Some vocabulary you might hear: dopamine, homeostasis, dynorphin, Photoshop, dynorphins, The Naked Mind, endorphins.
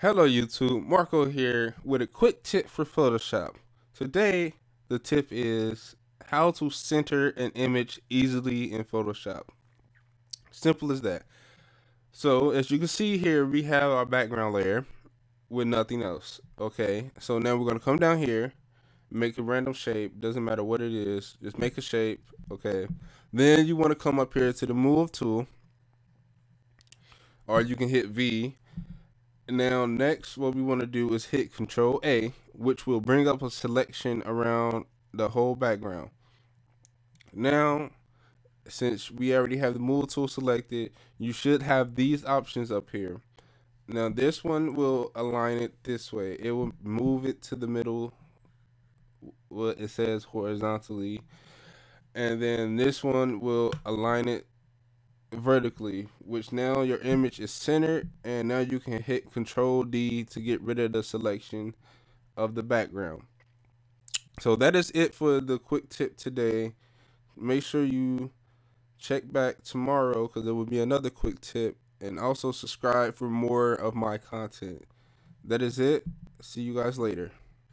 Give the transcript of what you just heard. Hello YouTube, Marco here with a quick tip for Photoshop. Today, the tip is how to center an image easily in Photoshop. Simple as that. So as you can see here, we have our background layer with nothing else. Okay, so now we're gonna come down here, make a random shape, doesn't matter what it is, just make a shape, okay. Then you wanna come up here to the move tool, or you can hit V. Now next, what we want to do is hit Control A, which will bring up a selection around the whole background. Now, since we already have the move tool selected, you should have these options up here. Now this one will align it this way. It will move it to the middle, what it says horizontally, and then this one will align it vertically, which now your image is centered, and now you can hit Control D to get rid of the selection of the background. So that is it for the quick tip today. Make sure you check back tomorrow because there will be another quick tip, and also subscribe for more of my content. That is it. See you guys later.